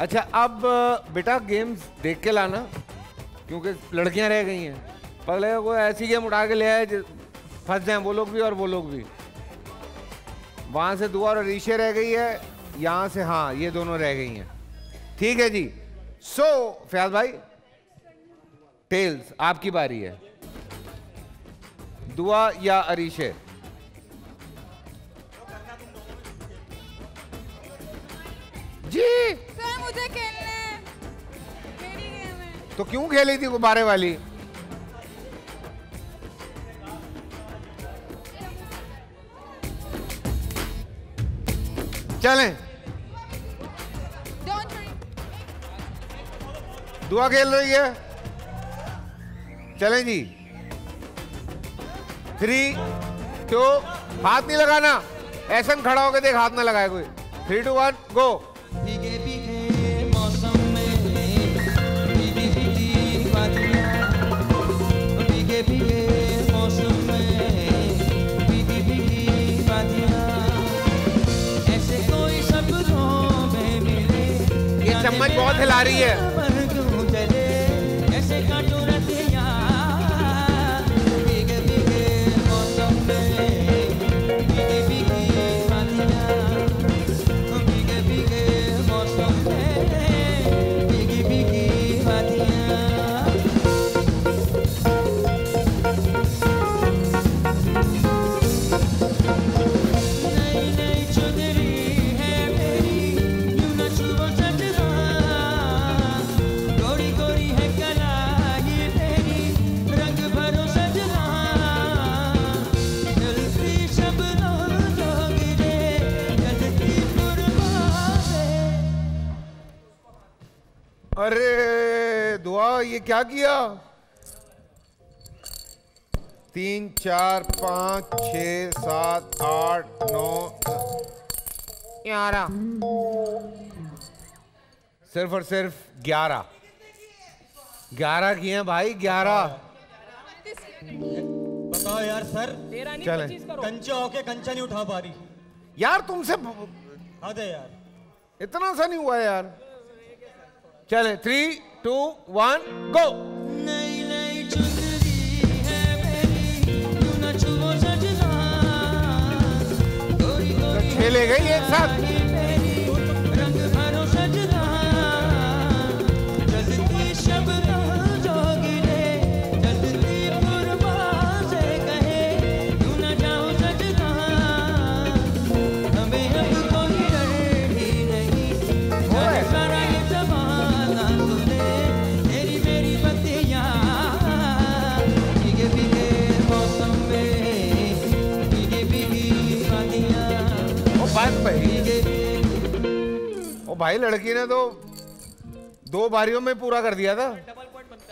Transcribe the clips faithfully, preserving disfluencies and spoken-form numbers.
अच्छा अब बेटा गेम्स देख के लाना क्योंकि लड़कियां रह गई हैं, पहले वो ऐसी गेम उठा के ले आए फंस जाएं वो लोग भी और वो लोग भी। वहाँ से दुआ और अरीशे रह गई है, यहाँ से हाँ ये दोनों रह गई हैं। ठीक है जी। सो so, फयाज भाई टेल्स आपकी बारी है, दुआ या अरीशे? जी सर मुझे खेलना है, मेरी गेम है। तो क्यों खेली थी गुब्बारे वाली? चलें दुआ खेल रही है, चलें जी। थ्री टू, हाथ नहीं लगाना, ऐसा खड़ा होकर देख हाथ ना लगाए कोई। Three two one go. भीगे भीगे मौसम में भीगी भीगी बातियां, भीगे भीगे मौसम में भीगी भीगी बातियां, ऐसे कोई सपनों में मिले। ये चम्मच बहुत हिला रही है। ऐसे कांटों रतियां भीगे भीगे मौसम में भीगी भीगी बातियां। अरे दुआ ये क्या किया? तीन चार पाँच छः सात आठ नौ ग्यारह, सिर्फ और सिर्फ ग्यारह ग्यारह किए हैं भाई, ग्यारह। बताओ यार सर, चले कंचा होके कंचा नहीं उठा पा रही यार तुमसे, अरे यार इतना सा नहीं हुआ यार। चले थ्री टू वन गो। नई नई चुनरी है मेरी, तू ना छुओ सजना, गोरी गोरी खेले गई एक साथ रंग भरो सजना, जलती शबनम भाई। लड़की ने तो दो बारियों में पूरा कर दिया था।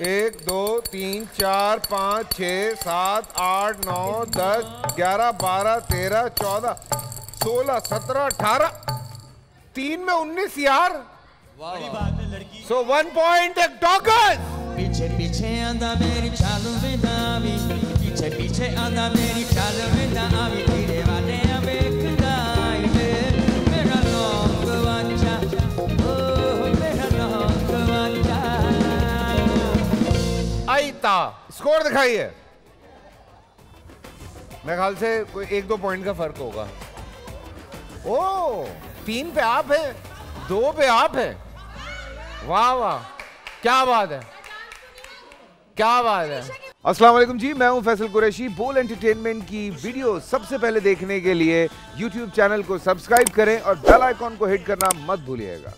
एक दो तीन चार पाँच छः सात आठ नौ दस ग्यारह बारह तेरह चौदह सोलह सत्रह अठारह, तीन में उन्नीस यार। बड़ी बात है लड़की। सो वन पॉइंट एक टॉकर्स। पीछे पीछे आंधा मेरी चालों में ना आवी, पीछे पीछे आंधा मेरी चालों में ना आवी, तेरे वाले अब एक दाई में मेरा लॉन्ग वाचा। आईता स्कोर दिखाइए, मेरे ख्याल से कोई एक दो पॉइंट का फर्क होगा। ओ तीन पे आप है, दो पे आप है, वाह वाह क्या बात है, क्या बात है। अस्सलाम वालेकुम जी, मैं हूं फैसल कुरैशी। बोल एंटरटेनमेंट की वीडियो सबसे पहले देखने के लिए यूट्यूब चैनल को सब्सक्राइब करें और बेल आइकॉन को हिट करना मत भूलिएगा।